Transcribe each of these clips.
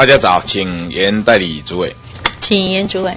大家早，请严代理主委。请严主委。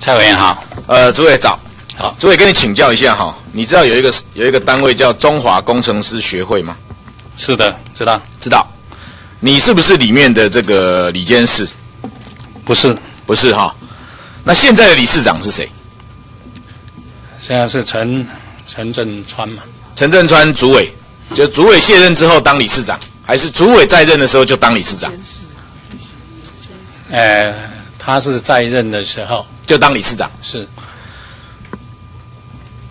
蔡委员好，主委早。好，主委跟你请教一下哈，你知道有一个单位叫中华工程师学会吗？是的，知道知道。你是不是里面的这个理监事？不是，不是哈。那现在的理事长是谁？现在是陈振川嘛。陈振川主委，就主委卸任之后当理事长，还是主委在任的时候就当理事长？他是在任的时候就当理事长。是。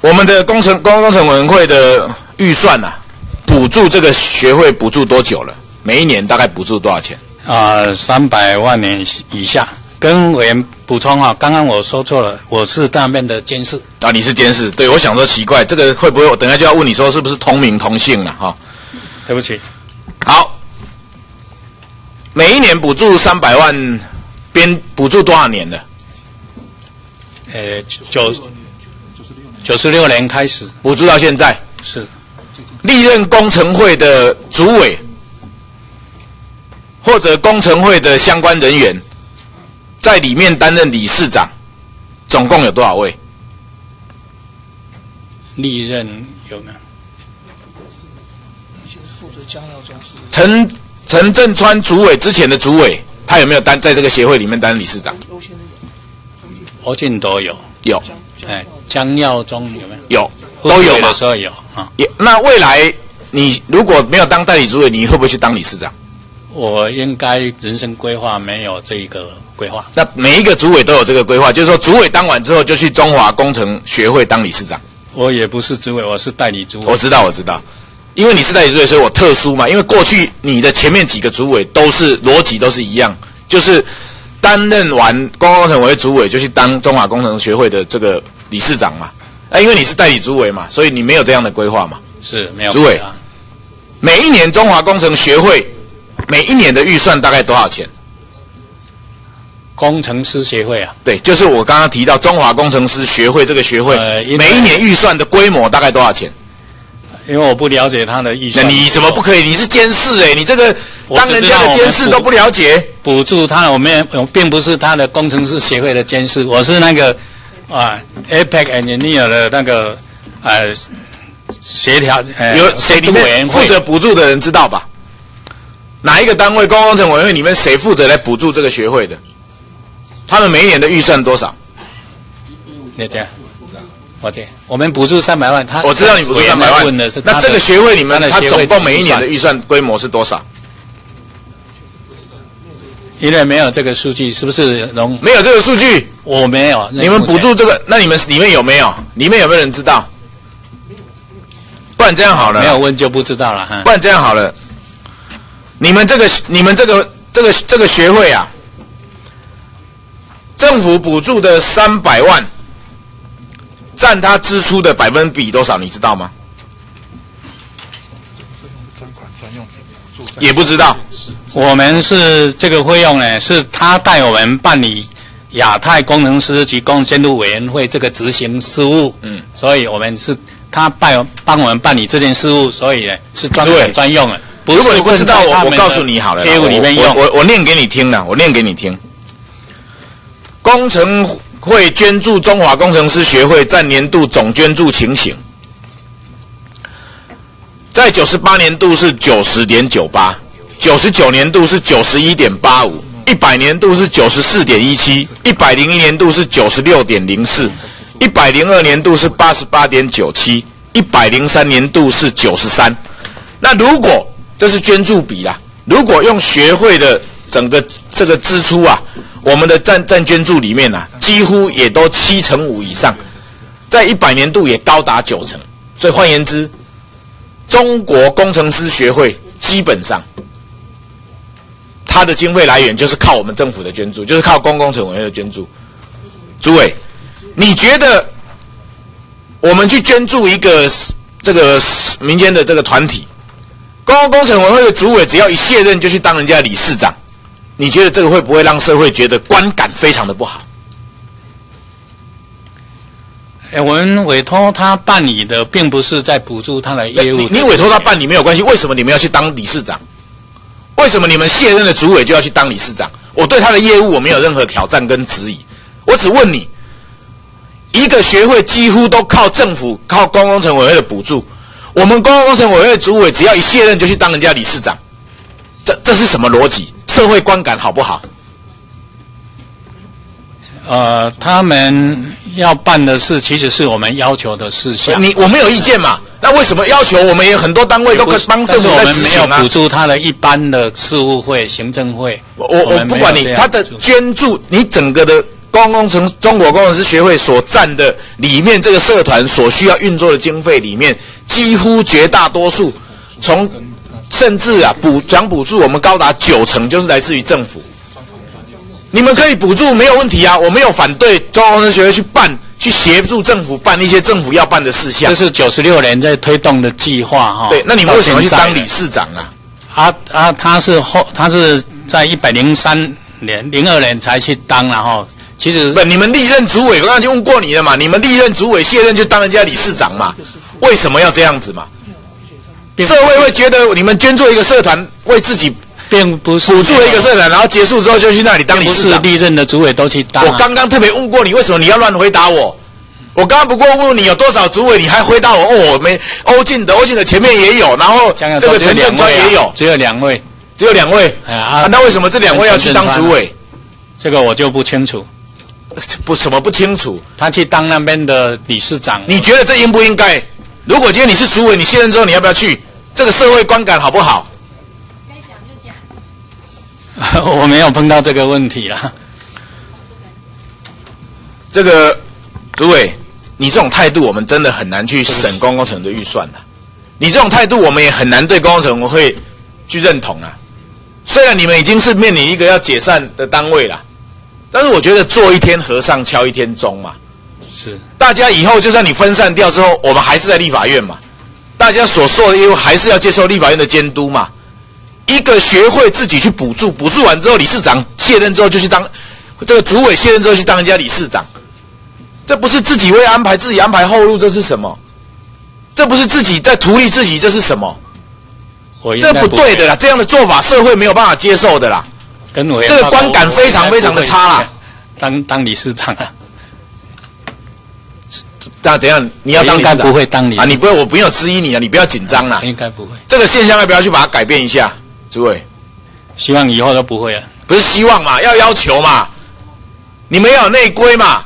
我们的工程委员会的预算啊，补助这个学会补助多久了？每一年大概补助多少钱？300万元以下。跟委员补充啊，刚刚我说错了，我是那边的监事。啊，你是监事？对，我想说奇怪，这个会不会我等一下就要问你说是不是同名同姓了哈？对不起。好，每一年补助300万，边补助多少年了？96年开始补助到现在，是历任工程会的主委或者工程会的相关人员在里面担任理事长，总共有多少位？历任有没有？陈振川主委之前的主委，他有没有在这个协会里面担任理事长？欧建都有。有，江耀宗有没有？有，都有嘛。的时候有啊。那未来你如果没有当代理主委，你会不会去当理事长？我应该人生规划没有这一个规划。那每一个主委都有这个规划，就是说主委当完之后就去中华工程学会当理事长。我也不是主委，我是代理主委。我知道，我知道，因为你是代理主委，所以我特殊嘛。因为过去你的前面几个主委都是逻辑都是一样，就是。担任完工程委主委就去当中华工程学会的这个理事长嘛，因为你是代理主委嘛，所以你没有这样的规划嘛。是没有、啊。主委，每一年中华工程学会每一年的预算大概多少钱？工程师协会啊。对，就是我刚刚提到中华工程师学会这个学会，每一年预算的规模大概多少钱？因为我不了解他的预算。那你怎么不可以？你是监事哎，你这个。当人家的监事都不了解，补助他，我并不是他的工程师协会的监事，我是那个APEC Engineer 的那个协调有谁里面负责补助的人知道吧？哪一个单位工程委员会里面谁负责来补助这个学会的？他们每一年的预算多少？那这样，我们补助300万，他我知道你补助300万，那这个学会里面他总共每一年的预算规模是多少？因为没有这个数据，是不是容？没有这个数据，我没有。你们补助这个，那你们里面有没有？里面有没有人知道？不然这样好了，没有问就不知道了哈。不然这样好了，你们这个学会啊，政府补助的300万，占他支出的比多少？你知道吗？也不知道。我们是这个费用呢，是他带我们办理亚太工程师及工监督委员会这个执行事务，所以我们是他帮我们办理这件事务，所以呢是专门专用的。如果你不知道，我告诉你好了，我念给你听了，我念给你听。工程会捐助中华工程师学会占年度总捐助情形。在98年度是90.98，99年度是91.85，100年度是94.17，101年度是96.04，102年度是88.97，103年度是93。那如果这是捐助比啦，如果用学会的整个这个支出啊，我们的占捐助里面啊，几乎也都75%以上，在100年度也高达90%。所以换言之，中国工程师学会基本上，它的经费来源就是靠我们政府的捐助，就是靠工程委员会的捐助。主委，你觉得我们去捐助一个这个民间的这个团体，工程委员会的主委只要一卸任就去当人家理事长，你觉得这个会不会让社会觉得观感非常的不好？我们委托他办理的，并不是在补助他的业务。你委托他办理没有关系，为什么你们要去当理事长？为什么你们卸任的主委就要去当理事长？我对他的业务我没有任何挑战跟质疑，我只问你，一个学会几乎都靠政府、靠公共工程委员会的补助，我们公共工程委员会主委只要一卸任就去当人家理事长，这是什么逻辑？社会观感好不好？他们要办的事其实是我们要求的事项。我没有意见嘛？那为什么要求我们也很多单位都可以帮政府在执行啊？我们没有补助他的一般的事务会、行政会。我不管你他的捐助，你整个的中国工程师学会所占的里面这个社团所需要运作的经费里面，几乎绝大多数甚至啊补助我们高达90%就是来自于政府。你们可以补助没有问题啊，我没有反对中国工程学会去协助政府办一些政府要办的事项。这是96年在推动的计划哈。对，那你们为什么去当理事长啊？他是在103年、02年才去当然后。其实不，你们历任主委我刚才就问过你了嘛，你们历任主委卸任就当人家理事长嘛，为什么要这样子嘛？社会会觉得你们捐助一个社团为自己。并不是补助了一个社团，然后结束之后就去那里当理事长。不是历任的主委都去当。我刚刚特别问过你，为什么你要乱回答我？我刚刚不过问你有多少主委，你还回答我哦，我没欧进的前面也有，然后这个陈振川也有，只有2位，只有2位。那为什么这2位要去当主委？这个我就不清楚。什么不清楚？他去当那边的理事长，你觉得这应不应该？如果今天你是主委，你卸任之后你要不要去？这个社会观感好不好？我没有碰到这个问题啦。这个主委，你这种态度，我们真的很难去审公共工程的预算了。你这种态度，我们也很难对公共工程会去认同啊。虽然你们已经是面临一个要解散的单位了，但是我觉得做一天和尚敲一天钟嘛。是。大家以后就算你分散掉之后，我们还是在立法院嘛，大家所受的业务还是要接受立法院的监督嘛。一个学会自己去补助，补助完之后，理事长卸任之后就去当这个主委，卸任之后去当人家理事长，这不是自己为自己安排后路，这是什么？这不是自己在图利自己，这是什么？这不对的啦，这样的做法社会没有办法接受的啦，这个观感非常非常的差啦。当理事长啊？那怎样？你要当理事长？不会当理事长啊？你不会，我不用质疑你啊，你不要紧张啦。应该不会。这个现象要不要去把它改变一下？主委，希望以后都不会了。不是希望嘛，要求嘛。你们要有内规嘛。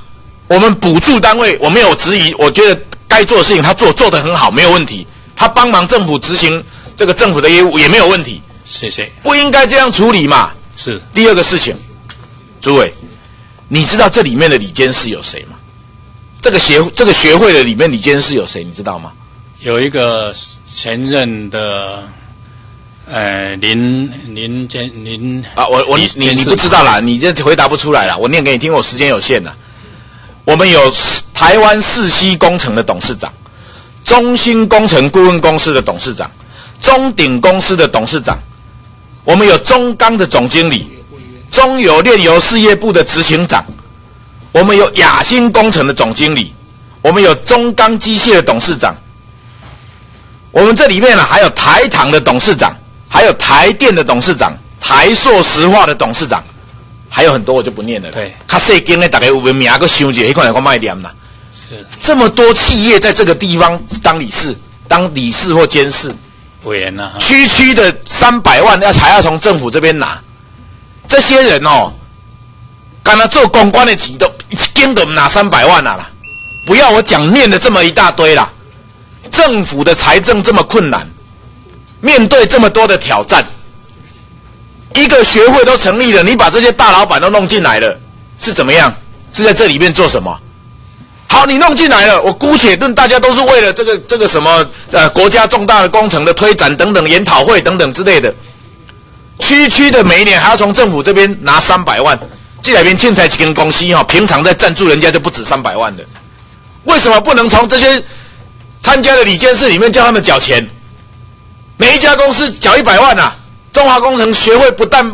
我们补助单位，我没有质疑，我觉得该做的事情他做得很好，没有问题。他帮忙政府执行这个政府的业务也没有问题。谢谢。不应该这样处理嘛。是。第二个事情，主委，你知道这里面的理监事有谁吗？这个学会的里面理监事有谁，你知道吗？有一个前任的。林啊，你不知道啦，你这回答不出来啦，我念给你听，我时间有限啦。我们有台湾4C工程的董事长，中兴工程顾问公司的董事长，中鼎公司的董事长，我们有中钢的总经理，中油炼油事业部的执行长，我们有亚新工程的总经理，我们有中钢机械的董事长，我们这里面呢还有台糖的董事长。还有台电的董事长，台塑石化的董事长，还有很多我就不念了。对，他细间呢，大概有文名个修姐，一块两块卖点啦。是，这么多企业在这个地方当理事或监事委员啊，区的300万还要从政府这边拿。这些人哦，干了做公关的几都一间都拿300万啦，不要我讲念的这么一大堆啦。政府的财政这么困难。面对这么多的挑战，一个学会都成立了，你把这些大老板都弄进来了，是怎么样？是在这里面做什么？好，你弄进来了，我姑且论大家都是为了这个什么国家重大的工程的推展等等研讨会等等之类的，区的每一年还要从政府这边拿300万，这两边建材几间公司哈，平常在赞助人家就不止300万的，为什么不能从这些参加的理监事里面叫他们缴钱？每一家公司缴100万啊，中华工程学会不但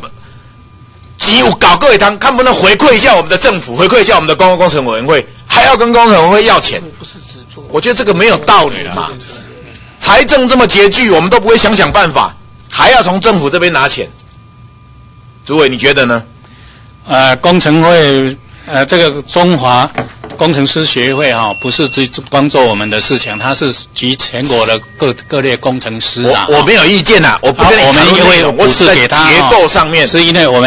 急搞各位堂，看不能回馈一下我们的政府，回馈一下我们的公共工程委员会，还要跟工程会要钱，我觉得这个没有道理嘛。财政这么拮据，我们都不会想想办法，还要从政府这边拿钱。主委，你觉得呢？工程会，这个中华工程师学会哈、不是只光做我们的事情，它是集全国的各类工程师啊。我没有意见啊，我不跟你讨论、我们因为补助给他结构上面，是因为我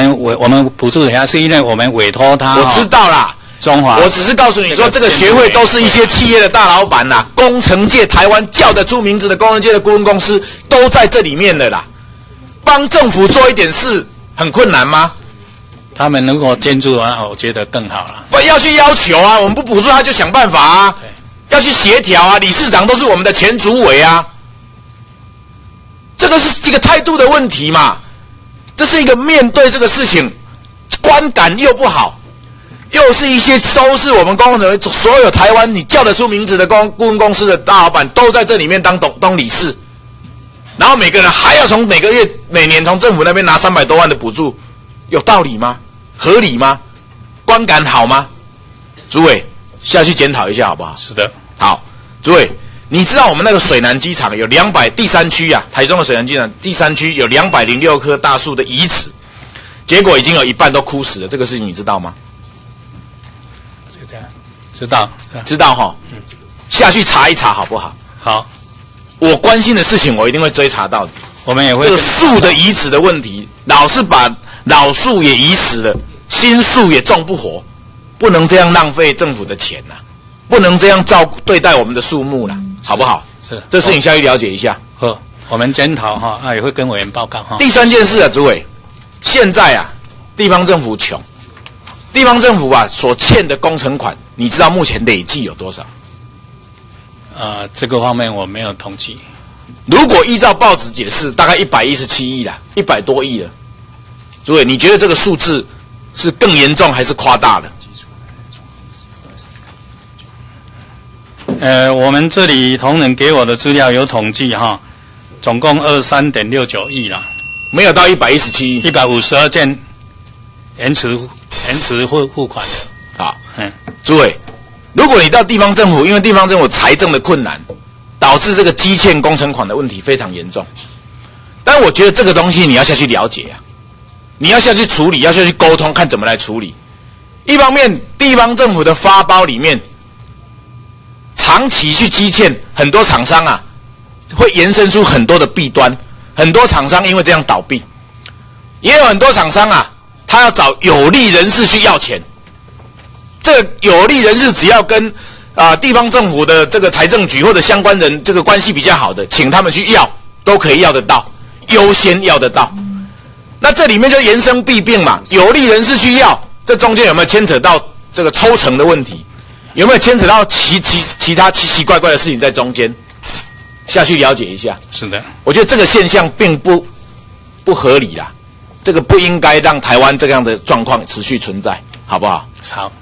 们补助给他，是因为我们委托他。我知道啦，中华，我只是告诉你说，这个学会都是一些企业的大老板啦，工程界台湾叫得出名字的工程界的顾问公司都在这里面的啦，帮政府做一点事很困难吗？他们如果捐助啊，我觉得更好了。不要去要求啊，我们不补助他就想办法啊，要去协调啊。理事长都是我们的前主委啊，这个是一个态度的问题嘛，这是一个面对这个事情，观感又不好，又是一些都是我们工程所有台湾你叫得出名字的顾问公司的大老板都在这里面当理事，然后每个人还要从每年从政府那边拿300多万的补助，有道理吗？合理吗？观感好吗？主委下去检讨一下好不好？是的。好，主委，你知道我们那个水南机场有第三区啊，台中的水南机场第三区有206棵大树的移植，结果已经有一半都枯死了，这个事情你知道吗？就这样，知道齁、下去查一查好不好？好，我关心的事情我一定会追查到底。我们也会这个树的移植的问题，老是把老树也移死了，新树也种不活，不能这样浪费政府的钱呐、不能这样对待我们的树木啦，好不好？是，这事情下去了解一下。好，我们检讨哈，也会跟委员报告哈。第三件事啊，主委，现在啊，地方政府穷，地方政府啊所欠的工程款，你知道目前累计有多少？这个方面我没有统计。如果依照报纸解释，大概117亿啦，100多亿了。主委，你觉得这个数字是更严重还是夸大了？我们这里同仁给我的资料有统计哈，总共23.69亿啦，没有到117亿，152件延迟付款的。好，主委，如果你到地方政府，因为地方政府财政的困难，导致这个积欠工程款的问题非常严重，但我觉得这个东西你要下去了解啊。你要下去处理，要下去沟通，看怎么来处理。一方面，地方政府的发包里面，长期去积欠，很多厂商啊，会延伸出很多的弊端。很多厂商因为这样倒闭，也有很多厂商啊，他要找有利人士去要钱。这个有利人士只要跟地方政府的这个财政局或者相关人这个关系比较好的，请他们去要，都可以要得到，优先要得到。那这里面就延伸弊病嘛，有利人士去要，这中间有没有牵扯到这个抽成的问题？有没有牵扯到其他奇奇怪怪的事情在中间？下去了解一下。是的，我觉得这个现象并不合理啦，这个不应该让台湾这样的状况持续存在，好不好？好。